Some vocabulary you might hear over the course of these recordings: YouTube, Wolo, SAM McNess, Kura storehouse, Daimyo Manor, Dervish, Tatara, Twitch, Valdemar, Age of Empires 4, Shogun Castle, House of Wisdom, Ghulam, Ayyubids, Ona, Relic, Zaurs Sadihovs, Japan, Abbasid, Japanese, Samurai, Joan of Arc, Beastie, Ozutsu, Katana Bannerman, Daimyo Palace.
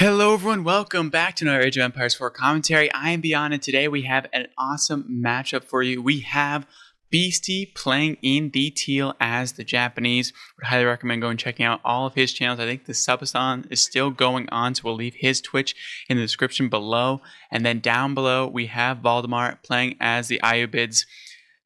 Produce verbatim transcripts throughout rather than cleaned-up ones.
Hello everyone, welcome back to another Age of Empires four commentary. I am Beyond, and today we have an awesome matchup for you. We have Beastie playing in the teal as the Japanese. Would highly recommend going and checking out all of his channels. I think the subathon is still going on, so we'll leave his Twitch in the description below. And then down below, we have Valdemar playing as the Ayyubids.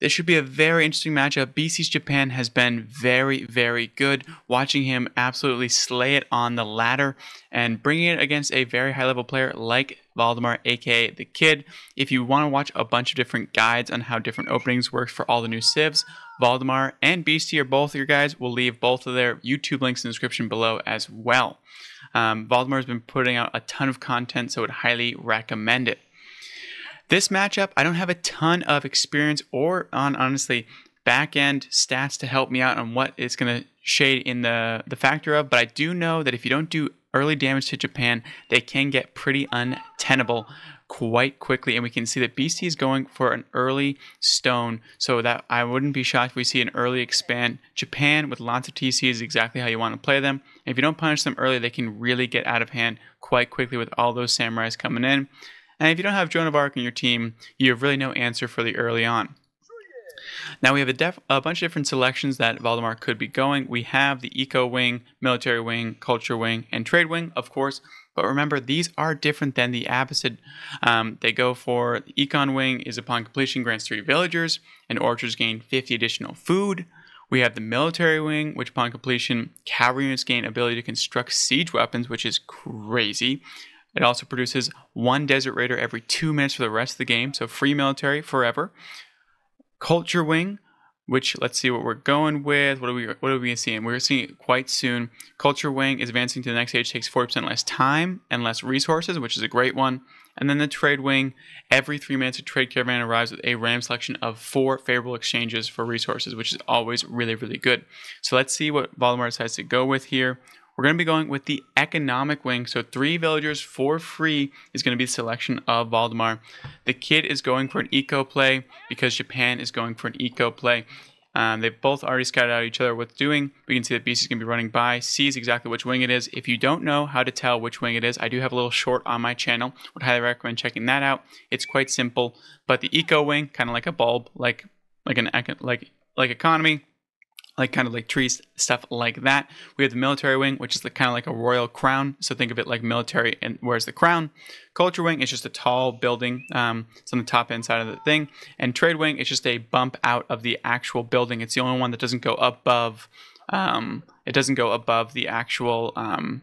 This should be a very interesting matchup. Beastie's Japan has been very, very good. Watching him absolutely slay it on the ladder and bringing it against a very high-level player like Valdemar, aka the Kid. If you want to watch a bunch of different guides on how different openings work for all the new civs, Valdemar and Beastie are both your guys. We'll leave both of their YouTube links in the description below as well. Um, Valdemar has been putting out a ton of content, so I would highly recommend it. This matchup, I don't have a ton of experience or on, honestly, back-end stats to help me out on what it's going to shade in the, the factor of, but I do know that if you don't do early damage to Japan, they can get pretty untenable quite quickly, and we can see that Beastie is going for an early stone, so that I wouldn't be shocked if we see an early expand. Japan with lots of T C is exactly how you want to play them, and if you don't punish them early, they can really get out of hand quite quickly with all those samurais coming in. And if you don't have Joan of Arc in your team, you have really no answer for the early on. Now we have a, def a bunch of different selections that Valdemar could be going. We have the Eco Wing, Military Wing, Culture Wing, and Trade Wing, of course. But remember, these are different than the opposite. Um, they go for the Econ Wing is upon completion grants three villagers, and orchards gain fifty additional food. We have the Military Wing, which upon completion, cavalry units gain ability to construct siege weapons, which is crazy. It also produces one Desert Raider every two minutes for the rest of the game, so free military forever. Culture Wing, which let's see what we're going with. What are we? What are we seeing? We're seeing it quite soon. Culture Wing is advancing to the next stage, takes forty percent less time and less resources, which is a great one. And then the Trade Wing, every three minutes a trade caravan arrives with a random selection of four favorable exchanges for resources, which is always really, really good. So let's see what Valdemar decides to go with here. We're going to be going with the Economic Wing, so three villagers for free is going to be the selection of Valdemar. The Kid is going for an eco play because Japan is going for an eco play. Um, they've both already scouted out each other what's doing. We can see that Beastie's going to be running by, sees exactly which wing it is. If you don't know how to tell which wing it is, I do have a little short on my channel. Would highly recommend checking that out. It's quite simple, but the Eco Wing, kind of like a bulb, like like an like like economy. Like kind of like trees, stuff like that. We have the Military Wing, which is the, kind of like a royal crown. So think of it like military and where's the crown. Culture Wing is just a tall building. Um, it's on the top end side of the thing. And Trade Wing is just a bump out of the actual building. It's the only one that doesn't go above. Um, it doesn't go above the actual um,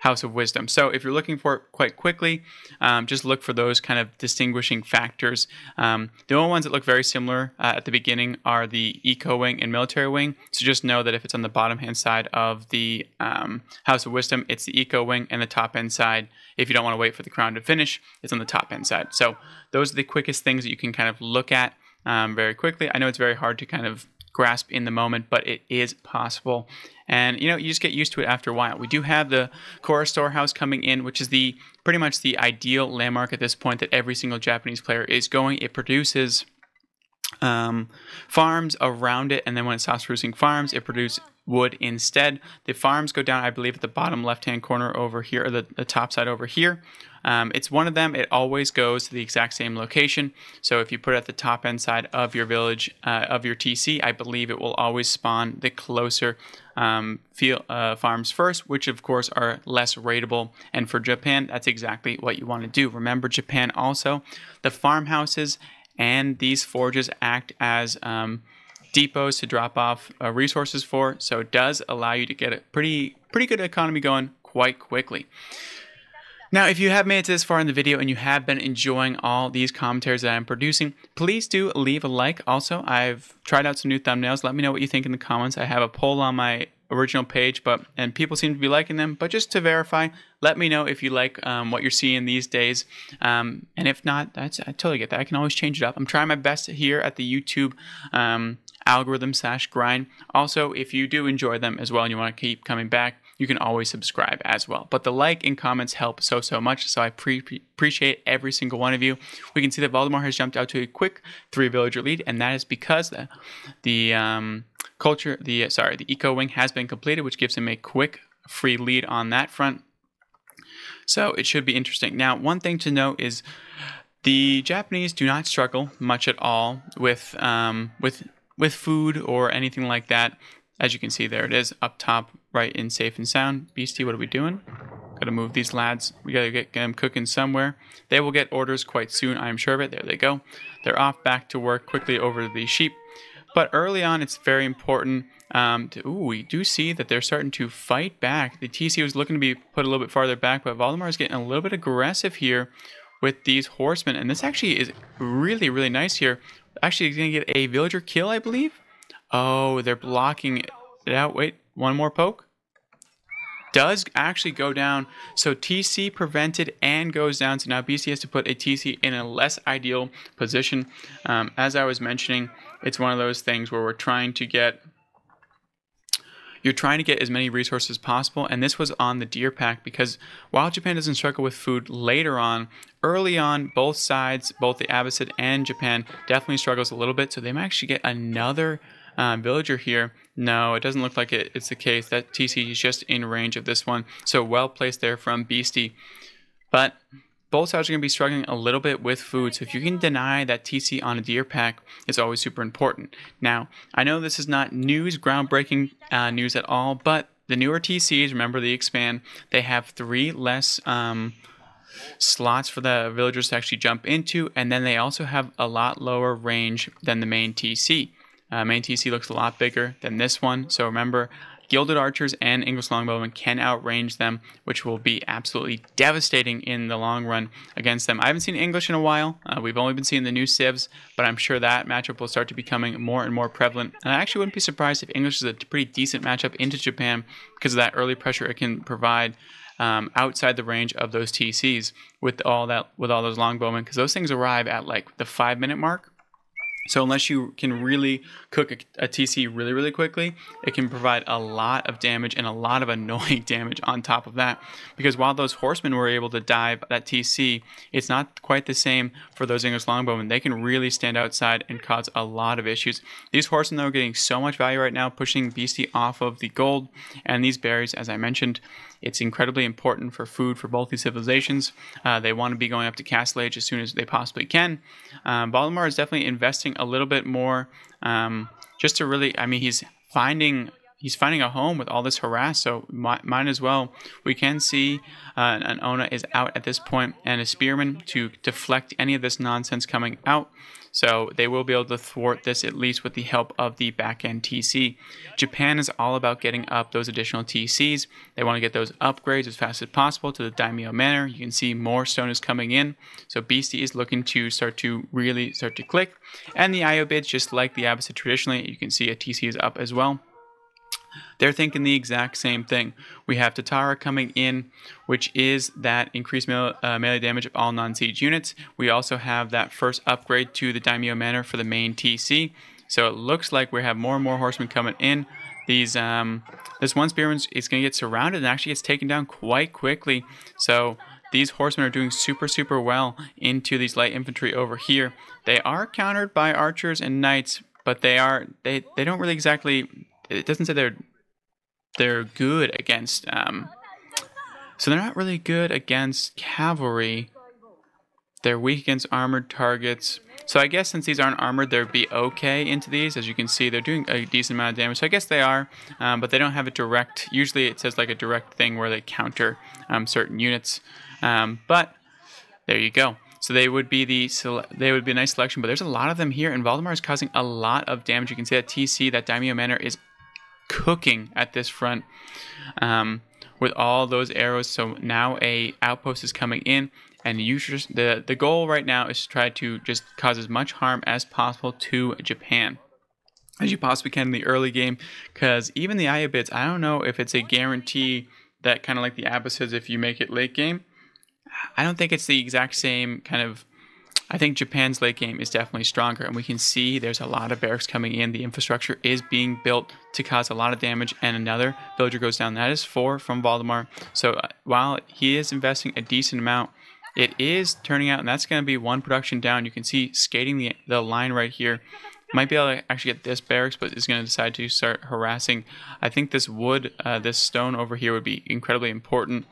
House of Wisdom. So if you're looking for it quite quickly, um, just look for those kind of distinguishing factors. Um, the only ones that look very similar uh, at the beginning are the Eco Wing and Military Wing. So just know that if it's on the bottom hand side of the um, House of Wisdom, it's the Eco Wing, and the top end side, if you don't want to wait for the crown to finish, it's on the top end side. So those are the quickest things that you can kind of look at um, very quickly. I know it's very hard to kind of grasp in the moment, but it is possible, and you know, you just get used to it after a while. We do have the Kura Storehouse coming in, which is the pretty much the ideal landmark at this point that every single Japanese player is going. It produces um, farms around it, and then when it stops producing farms, it produces wood instead. The farms go down, I believe, at the bottom left-hand corner over here, or the, the top side over here. Um, it's one of them. It always goes to the exact same location. So if you put it at the top end side of your village, uh, of your T C, I believe it will always spawn the closer um, field, uh, farms first, which of course are less rateable. And for Japan, that's exactly what you want to do. Remember Japan also, the farmhouses and these forges act as um, depots to drop off uh, resources for, so it does allow you to get a pretty pretty good economy going quite quickly. Now, if you have made it this far in the video and you have been enjoying all these commentaries that I'm producing, please do leave a like. Also, I've tried out some new thumbnails. Let me know what you think in the comments. I have a poll on my original page, but and people seem to be liking them. But just to verify, let me know if you like um, what you're seeing these days. Um, and if not, that's I totally get that. I can always change it up. I'm trying my best here at the YouTube um, algorithm slash grind. Also, if you do enjoy them as well and you want to keep coming back, you can always subscribe as well. But the like and comments help so, so much, so I pre pre appreciate every single one of you. We can see that Valdemar has jumped out to a quick three villager lead, and that is because the, the um, culture, the sorry, the Eco Wing has been completed, which gives him a quick free lead on that front. so it should be interesting. Now, one thing to note is the Japanese do not struggle much at all with um, with with food or anything like that. As you can see, there it is up top, right in Safe and Sound. Beastie, what are we doing? Gotta move these lads. We gotta get them cooking somewhere. They will get orders quite soon, I'm sure of it. There they go. They're off back to work quickly over the sheep. But early on, it's very important. Um, to, ooh, we do see that they're starting to fight back. The T C was looking to be put a little bit farther back, but Valdemar is getting a little bit aggressive here with these horsemen. And this actually is really, really nice here. Actually, he's going to get a villager kill, I believe. Oh, they're blocking it out. Wait, one more poke. Does actually go down. So T C prevented and goes down. So now B C has to put a T C in a less ideal position. Um, as I was mentioning, it's one of those things where we're trying to get... You're trying to get as many resources as possible, and this was on the deer pack because while Japan doesn't struggle with food later on, early on, both sides, both the Abbasid and Japan, definitely struggles a little bit, so they might actually get another um, villager here. No, it doesn't look like it, it's the case. That T C is just in range of this one, so well placed there from Beastie. But both sides are going to be struggling a little bit with food, so if you can deny that T C on a deer pack, it's always super important. Now, I know this is not news, groundbreaking uh, news at all, but the newer T Cs, remember the expand, they have three less um, slots for the villagers to actually jump into, and then they also have a lot lower range than the main T C. Uh, main T C looks a lot bigger than this one, so remember, Gilded Archers and English Longbowmen can outrange them, which will be absolutely devastating in the long run against them. I haven't seen English in a while. Uh, we've only been seeing the new civs, but I'm sure that matchup will start to becoming more and more prevalent. And I actually wouldn't be surprised if English is a pretty decent matchup into Japan because of that early pressure it can provide um, outside the range of those T Cs with all that with all those Longbowmen, because those things arrive at like the five minute mark. So unless you can really cook a, a T C really, really quickly, it can provide a lot of damage and a lot of annoying damage on top of that. Because while those horsemen were able to dive that T C, it's not quite the same for those English longbowmen. They can really stand outside and cause a lot of issues. These horsemen, though, are getting so much value right now, pushing Beastie off of the gold. And these berries, as I mentioned, it's incredibly important for food for both these civilizations. Uh, they want to be going up to Castle Age as soon as they possibly can. Um, Valdemar is definitely investing a little bit more um, just to really, I mean, he's finding he's finding a home with all this harass, so might as well. We can see uh, an Ona is out at this point and a Spearman to deflect any of this nonsense coming out. So they will be able to thwart this, at least with the help of the back-end T C. Japan is all about getting up those additional T Cs. They want to get those upgrades as fast as possible to the Daimyo Manor. You can see more stone is coming in. So Beastie is looking to start to really start to click. And the Ayyubids, just like the Abbasid traditionally, you can see a T C is up as well. They're thinking the exact same thing. We have Tatara coming in, which is that increased melee, uh, melee damage of all non-siege units. We also have that first upgrade to the Daimyo Manor for the main T C. So it looks like we have more and more horsemen coming in. These, um, this one Spearman is going to get surrounded and actually gets taken down quite quickly. So these horsemen are doing super, super well into these light infantry over here. They are countered by archers and knights, but they are they they don't really exactly. It doesn't say they're they're good against um so they're not really good against cavalry. They're weak against armored targets, so I guess since these aren't armored, they'd be okay into these. As you can see, they're doing a decent amount of damage, so I guess they are, um, but they don't have a direct, usually it says like a direct thing where they counter um, certain units, um, but there you go. So they would be the they would be a nice selection, but there's a lot of them here, and Valdemar is causing a lot of damage. You can see that T C, that Daimyo Manor is cooking at this front um, with all those arrows. So now a outpost is coming in, and you just, the the goal right now is to try to just cause as much harm as possible to Japan as you possibly can in the early game, because even the Ayyubids, I don't know if it's a guarantee that, kind of like the Abbasids, if you make it late game. I don't think it's the exact same kind of, I think Japan's late game is definitely stronger, and we can see there's a lot of barracks coming in. The infrastructure is being built to cause a lot of damage, and another villager goes down. That is four from Valdemar. So uh, while he is investing a decent amount, it is turning out, and that's going to be one production down. You can see skating the, the line right here. Might be able to actually get this barracks, but is going to decide to start harassing. I think this wood, uh, this stone over here would be incredibly important.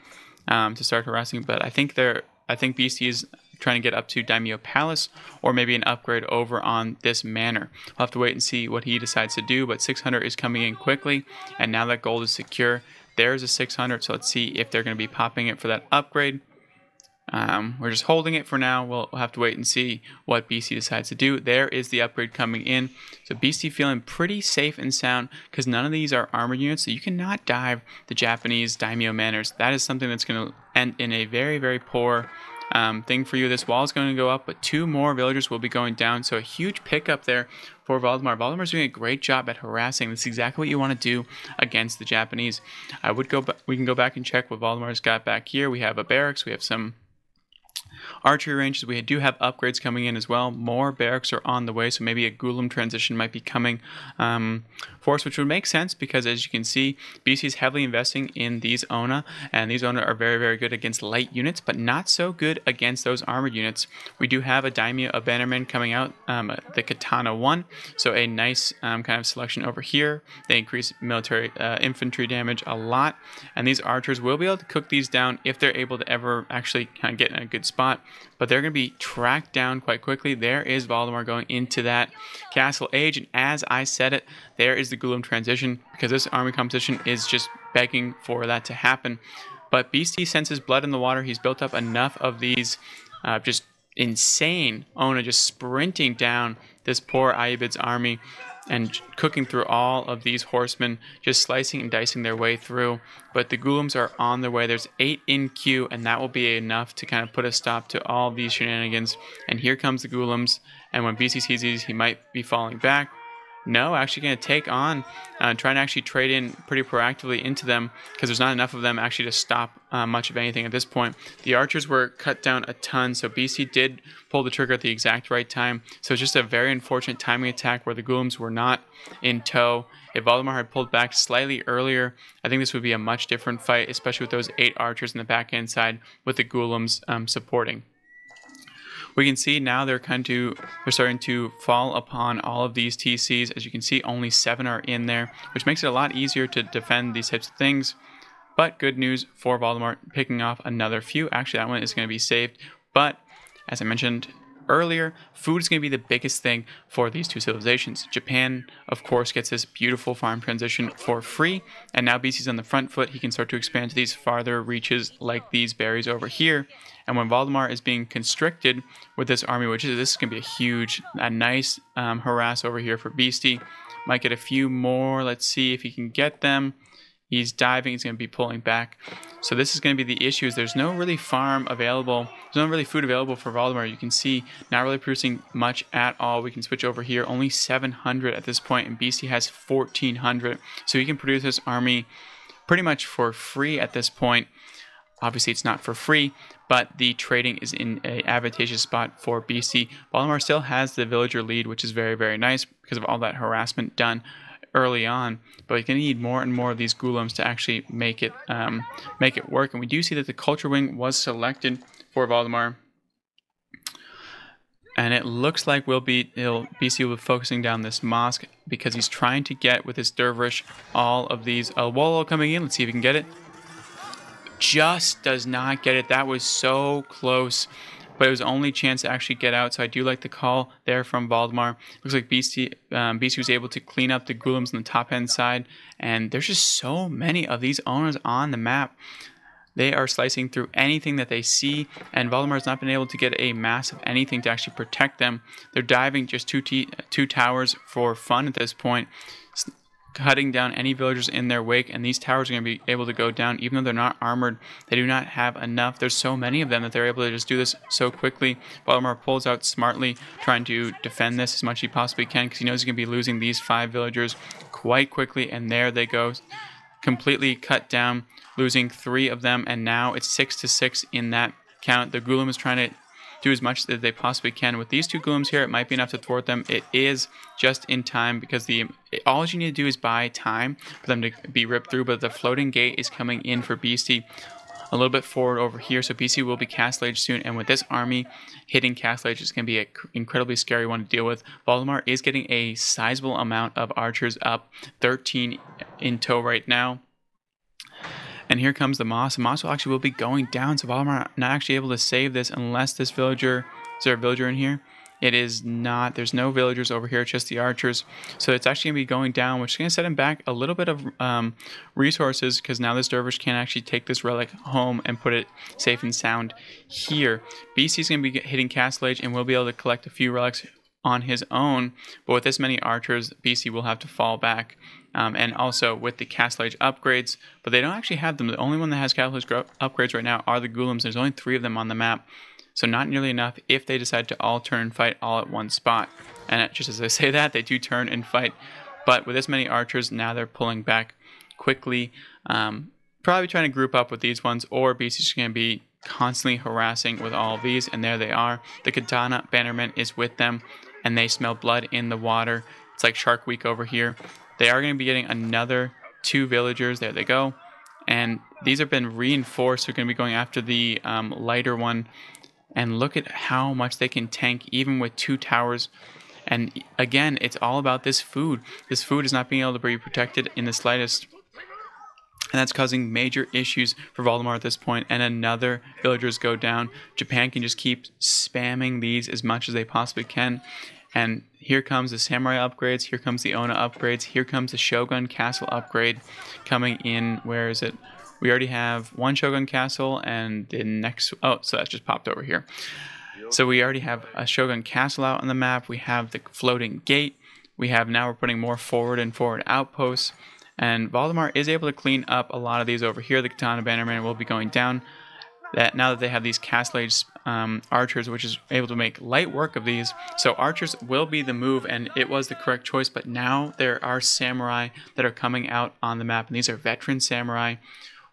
um, to start harassing. But I think they're, I think Beastie is trying to get up to Daimyo Palace, or maybe an upgrade over on this manor. We'll have to wait and see what he decides to do, but six hundred is coming in quickly, and now that gold is secure, there's a six hundred, so let's see if they're going to be popping it for that upgrade. Um, we're just holding it for now. We'll have to wait and see what Beastie decides to do. There is the upgrade coming in. So Beastie feeling pretty safe and sound because none of these are armor units. So you cannot dive the Japanese Daimyo Manors. That is something that's going to end in a very, very poor um, thing for you. This wall is going to go up, but two more villagers will be going down. So a huge pickup there for Valdemar. Valdemar's doing a great job at harassing. This is exactly what you want to do against the Japanese. I would go. We can go back and check what Valdemar's got back here. We have a barracks. We have some archery ranges. We do have upgrades coming in as well. More barracks are on the way, so maybe a Ghulam transition might be coming um, for us, which would make sense because, as you can see, B C is heavily investing in these Ona, and these Ona are very, very good against light units, but not so good against those armored units. We do have a Daimyo Bannerman coming out, um, the Katana one, so a nice um, kind of selection over here. They increase military uh, infantry damage a lot, and these archers will be able to cook these down if they're able to ever actually kind of get in a good spot. But they're going to be tracked down quite quickly. There is Valdemar going into that castle age, and as I said it, there is the Ghulam transition because this army competition is just begging for that to happen. But Beastie senses blood in the water. He's built up enough of these uh, just insane Ona just sprinting down this poor Ayyubids army and cooking through all of these horsemen, just slicing and dicing their way through. But the Ghulams are on their way. There's eight in queue, and that will be enough to kind of put a stop to all these shenanigans. And here comes the Ghulams, and when B C sees these, he might be falling back. No, actually going to take on, uh, trying to actually trade in pretty proactively into them because there's not enough of them actually to stop uh, much of anything at this point. The archers were cut down a ton, so B C did pull the trigger at the exact right time. So it's just a very unfortunate timing attack where the Ghulams were not in tow. If Valdemar had pulled back slightly earlier, I think this would be a much different fight, especially with those eight archers in the back end side with the Ghulams um, supporting. We can see now they're kind of they're starting to fall upon all of these T Cs. As you can see, only seven are in there, which makes it a lot easier to defend these types of things. But good news for Valdemar, picking off another few. Actually, that one is going to be saved. But as I mentioned earlier, food is going to be the biggest thing for these two civilizations. Japan, of course, gets this beautiful farm transition for free, and now B C's on the front foot. He can start to expand to these farther reaches like these berries over here. And when Valdemar is being constricted with this army, which is, this is going to be a huge, a nice um, harass over here for Beastie. Might get a few more. Let's see if he can get them. He's diving. He's going to be pulling back. So this is going to be the issue. Is there's no really farm available. There's no really food available for Valdemar. You can see not really producing much at all. We can switch over here. Only seven hundred at this point, and Beastie has fourteen hundred. So he can produce this army pretty much for free at this point. Obviously, it's not for free, but the trading is in an advantageous spot for B C. Valdemar still has the villager lead, which is very, very nice because of all that harassment done early on. But you're going to need more and more of these Ghulams to actually make it, um, make it work. And we do see that the culture wing was selected for Valdemar. And it looks like we'll be, it'll, B C will be focusing down this mosque because he's trying to get with his dervish all of these. Uh, Wolo coming in. Let's see if he can get it. Just does not get it. That was so close, but it was only chance to actually get out. So I do like the call there from Valdemar. Looks like Beastie, um, Beastie was able to clean up the Ghulams on the top end side, and there's just so many of these owners on the map. They are slicing through anything that they see, and Valdemar has not been able to get a mass of anything to actually protect them. They're diving just two t two towers for fun at this point, cutting down any villagers in their wake, and these towers are going to be able to go down even though they're not armored. They do not have enough. There's so many of them that they're able to just do this so quickly. Valdemar pulls out smartly, trying to defend this as much as he possibly can because he knows he's going to be losing these five villagers quite quickly, and there they go. Completely cut down, losing three of them, and now it's six to six in that count. The Ghulam is trying to do as much as they possibly can. With these two Ghulams here, it might be enough to thwart them. It is just in time because the all you need to do is buy time for them to be ripped through, but the floating gate is coming in for Beastie a little bit forward over here, so Beastie will be Castle Age soon, and with this army hitting Castle Age, it's going to be an incredibly scary one to deal with. Valdemar is getting a sizable amount of archers up, thirteen in tow right now. And here comes the Moss. The Moss will actually will be going down, so Valdemar not actually able to save this unless this villager... Is there a villager in here? It is not. There's no villagers over here, just the archers. So it's actually going to be going down, which is going to set him back a little bit of um, resources, because now this dervish can actually take this relic home and put it safe and sound here. Beastie's going to be hitting Castle Age and will be able to collect a few relics on his own, but with this many archers, Beastie will have to fall back. Um, and also with the Castle Age upgrades, but they don't actually have them. The only one that has Castle Age upgrades right now are the Ghulams. There's only three of them on the map. So not nearly enough if they decide to all turn and fight all at one spot. And just as I say that, they do turn and fight. But with this many archers, now they're pulling back quickly. Um, probably trying to group up with these ones, or Beastie's going to be constantly harassing with all of these. And there they are. The Katana Bannerman is with them, and they smell blood in the water. It's like Shark Week over here. They are going to be getting another two villagers. There they go. And these have been reinforced. They're going to be going after the um, lighter one. And look at how much they can tank, even with two towers. And again, it's all about this food. This food is not being able to be protected in the slightest. And that's causing major issues for Valdemar at this point. And another villagers go down. Japan can just keep spamming these as much as they possibly can. And here comes the Samurai upgrades. Here comes the Ona upgrades. Here comes the Shogun Castle upgrade coming in. Where is it? We already have one Shogun Castle, and the next... Oh, so that's just popped over here. So we already have a Shogun Castle out on the map. We have the floating gate. We have... Now we're putting more forward and forward outposts. And Valdemar is able to clean up a lot of these over here. The Katana Bannerman will be going down. That now that they have these Castle Age um, archers, which is able to make light work of these. So archers will be the move, and it was the correct choice. But now there are samurai that are coming out on the map. And these are veteran samurai.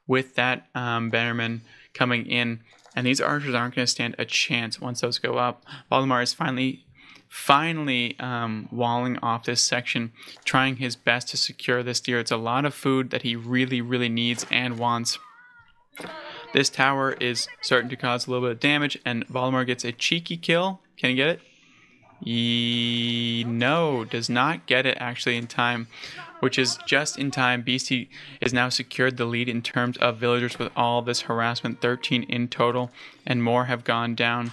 With that um, Bannerman coming in, and these archers aren't going to stand a chance once those go up. Valdemar is finally, finally um, walling off this section, trying his best to secure this deer. It's a lot of food that he really, really needs and wants. This tower is starting to cause a little bit of damage, and Valdemar gets a cheeky kill. Can he get it? He, no, does not get it actually in time, which is just in time. Beastie is now secured the lead in terms of villagers with all this harassment, thirteen in total, and more have gone down.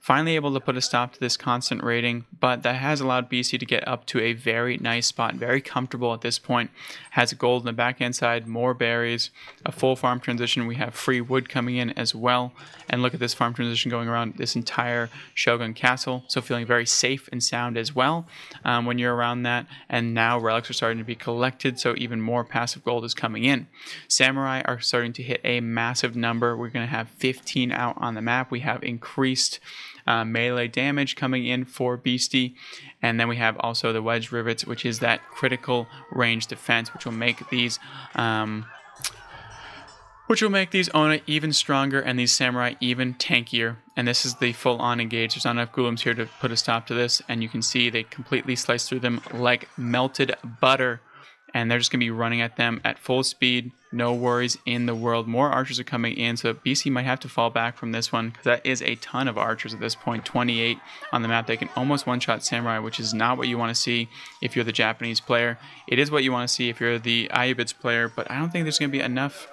Finally able to put a stop to this constant raiding, but that has allowed Beastie to get up to a very nice spot, very comfortable at this point. Has gold in the back end side, more berries, a full farm transition. We have free wood coming in as well. And look at this farm transition going around this entire Shogun Castle. So feeling very safe and sound as well um, when you're around that. And now relics are starting to be collected, so even more passive gold is coming in. Samurai are starting to hit a massive number. We're going to have fifteen out on the map. We have increased... Uh, melee damage coming in for Beastie, and then we have also the wedge rivets, which is that critical range defense, which will make these um, which will make these Ona even stronger and these samurai even tankier. And this is the full-on engage. There's not enough Ghulams here to put a stop to this, and you can see they completely slice through them like melted butter, and they're just gonna be running at them at full speed. No worries in the world. More archers are coming in, so B C might have to fall back from this one, because that is a ton of archers at this point. twenty-eight on the map. They can almost one-shot Samurai, which is not what you want to see if you're the Japanese player. It is what you want to see if you're the Ayyubids player, but I don't think there's going to be enough.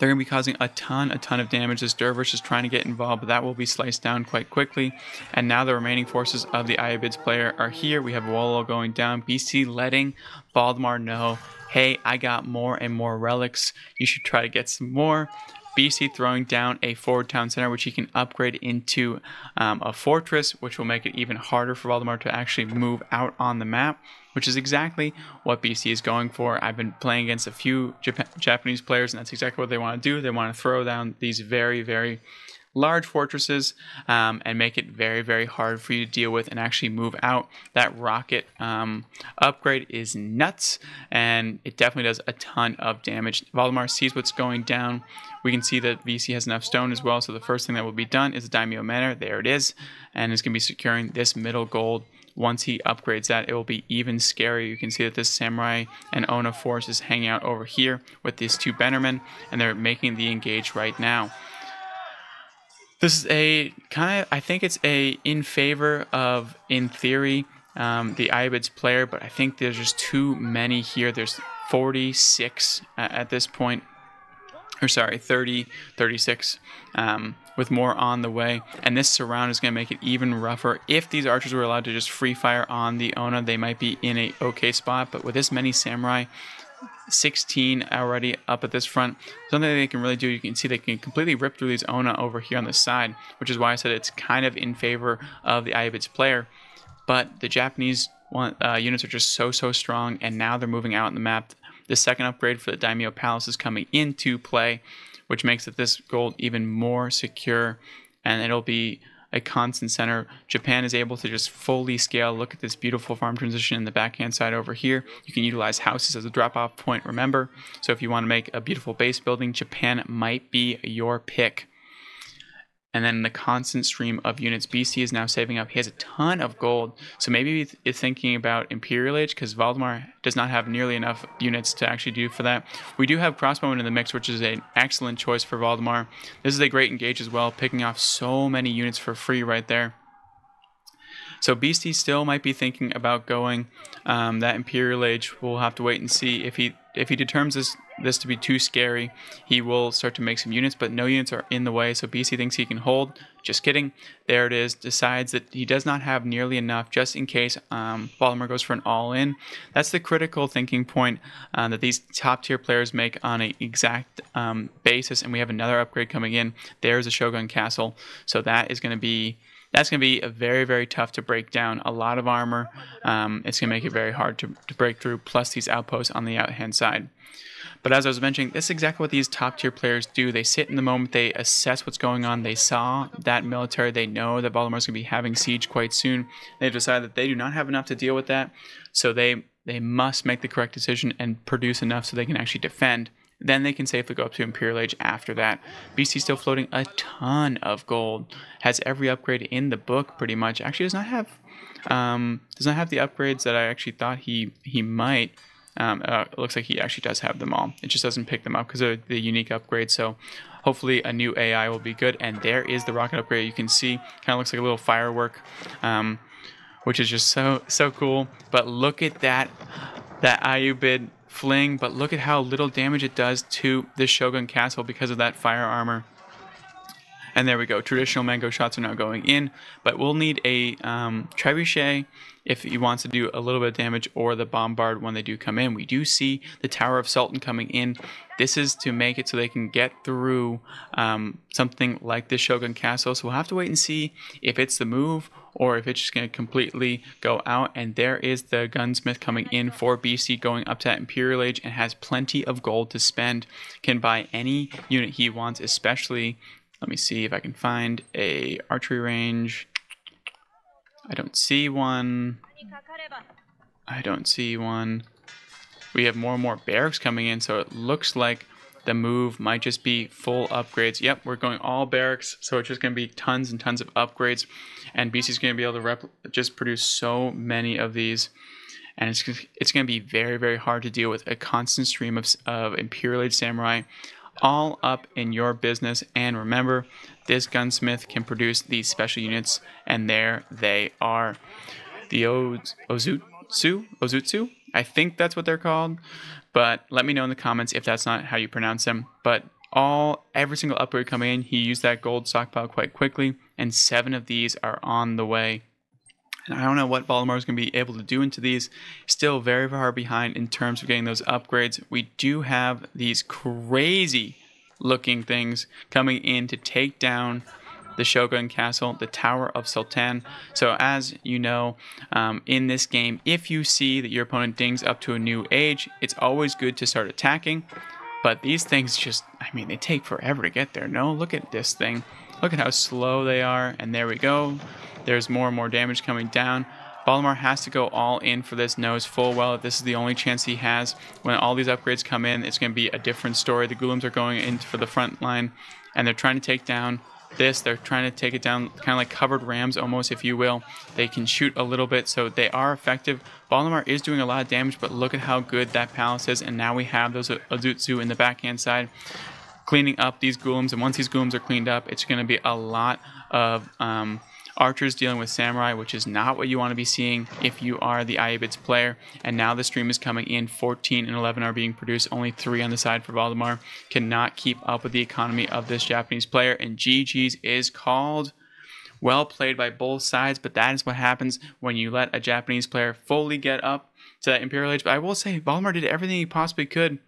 They're going to be causing a ton, a ton of damage. This Dervish is trying to get involved, but that will be sliced down quite quickly. And now the remaining forces of the Ayyubids player are here. We have Wolo going down. B C letting Valdemar know, hey, I got more and more relics. You should try to get some more. B C throwing down a forward town center, which he can upgrade into um, a fortress, which will make it even harder for Valdemar to actually move out on the map, which is exactly what B C is going for. I've been playing against a few Jap Japanese players, and that's exactly what they want to do. They want to throw down these very, very large fortresses um, and make it very, very hard for you to deal with and actually move out. That rocket um, upgrade is nuts, and it definitely does a ton of damage. Valdemar sees what's going down. We can see that V C has enough stone as well, so the first thing that will be done is the Daimyo Manor. There it is, and it's going to be securing this middle gold. Once he upgrades that, it will be even scarier. You can see that this Samurai and Ona force is hanging out over here with these two Bannermen, and they're making the engage right now. This is a kind of, I think it's a in favor of, in theory, um, the Ayyubids player, but I think there's just too many here. There's forty-six at this point. or sorry, thirty, thirty-six, um, with more on the way. And this surround is going to make it even rougher. If these archers were allowed to just free fire on the Ona, they might be in a okay spot. But with this many samurai, sixteen already up at this front, something they can really do, you can see they can completely rip through these Ona over here on the side, which is why I said it's kind of in favor of the Ayyubids player. But the Japanese uh, units are just so, so strong, and now they're moving out on the map. The second upgrade for the Daimyo Palace is coming into play, which makes it this gold even more secure, and it'll be a constant center. Japan is able to just fully scale. Look at this beautiful farm transition in the backhand side over here. You can utilize houses as a drop-off point, remember. So if you want to make a beautiful base building, Japan might be your pick. And then the constant stream of units. B C is now saving up. He has a ton of gold. So maybe he's thinking about Imperial Age, because Valdemar does not have nearly enough units to actually do for that. We do have Crossbowmen in the mix, which is an excellent choice for Valdemar. This is a great engage as well, picking off so many units for free right there. So Beastie still might be thinking about going um, that Imperial Age. We'll have to wait and see. If he if he determines this this to be too scary, he will start to make some units, but no units are in the way, so B C thinks he can hold. Just kidding. There it is. Decides that he does not have nearly enough, just in case um, Valdemar goes for an all-in. That's the critical thinking point uh, that these top-tier players make on an exact um, basis, and we have another upgrade coming in. There's a Shogun Castle, so that is going to be... That's going to be a very, very tough to break down. A lot of armor. Um, it's going to make it very hard to, to break through, plus these outposts on the out-hand side. But as I was mentioning, this is exactly what these top-tier players do. They sit in the moment, they assess what's going on. They saw that military. They know that Valdemar's going to be having siege quite soon. They've decided that they do not have enough to deal with that, so they, they must make the correct decision and produce enough so they can actually defend. Then they can safely go up to Imperial Age after that. B C still floating a ton of gold. Has every upgrade in the book pretty much. Actually does not have um, does not have the upgrades that I actually thought he, he might. Um, uh, it looks like he actually does have them all. It just doesn't pick them up because of the unique upgrades. So hopefully a new A I will be good. And there is the rocket upgrade. You can see kind of looks like a little firework, um, which is just so, so cool. But look at that, that Ayyubid fling, but look at how little damage it does to the Shogun Castle because of that fire armor. And there we go. Traditional mango shots are now going in, but we'll need a um, trebuchet if he wants to do a little bit of damage, or the bombard when they do come in. We do see the Tower of Sultan coming in. This is to make it so they can get through um, something like this Shogun Castle. So we'll have to wait and see if it's the move or if it's just going to completely go out. And there is the gunsmith coming in for B C, going up to that Imperial Age, and has plenty of gold to spend. Can buy any unit he wants, especially... Let me see if I can find a archery range. I don't see one. I don't see one. We have more and more barracks coming in, so it looks like the move might just be full upgrades. Yep, we're going all barracks, so it's just going to be tons and tons of upgrades. And B C's going to be able to rep just produce so many of these. And it's, it's going to be very, very hard to deal with a constant stream of, of Imperial Age Samurai. All up in your business. And remember, this gunsmith can produce these special units, and there they are. The Ozutsu, Ozutsu, I think that's what they're called, but let me know in the comments if that's not how you pronounce them. But all, every single upgrade coming in, he used that gold stockpile quite quickly, and seven of these are on the way. And I don't know what Valdemar is going to be able to do into these. Still very far behind in terms of getting those upgrades. We do have these crazy looking things coming in to take down the Shogun Castle, the Tower of Sultan. So as you know, um, in this game, if you see that your opponent dings up to a new age, it's always good to start attacking. But these things just, I mean, they take forever to get there. No, look at this thing. Look at how slow they are. And there we go. There's more and more damage coming down. Valdemar has to go all in for this, knows full well that this is the only chance he has. When all these upgrades come in, it's going to be a different story. The Ghulams are going in for the front line, and they're trying to take down this. They're trying to take it down kind of like covered rams almost, if you will. They can shoot a little bit, so they are effective. Valdemar is doing a lot of damage, but look at how good that palace is. And now we have those Ozutsu in the backhand side, cleaning up these Ghulams. And once these Ghulams are cleaned up, it's going to be a lot of... Um, Archers dealing with samurai, which is not what you want to be seeing if you are the Ayyubids player. And now the stream is coming in. fourteen and eleven are being produced. Only three on the side for Valdemar. Cannot keep up with the economy of this Japanese player. And G G's is called. Well played by both sides, but that is what happens when you let a Japanese player fully get up to that Imperial Age. But I will say, Valdemar did everything he possibly could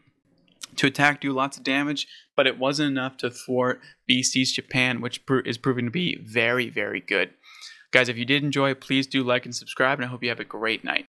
to attack, do lots of damage, but it wasn't enough to thwart Beastie's Japan, which is proving to be very, very good. Guys, if you did enjoy, please do like and subscribe, and I hope you have a great night.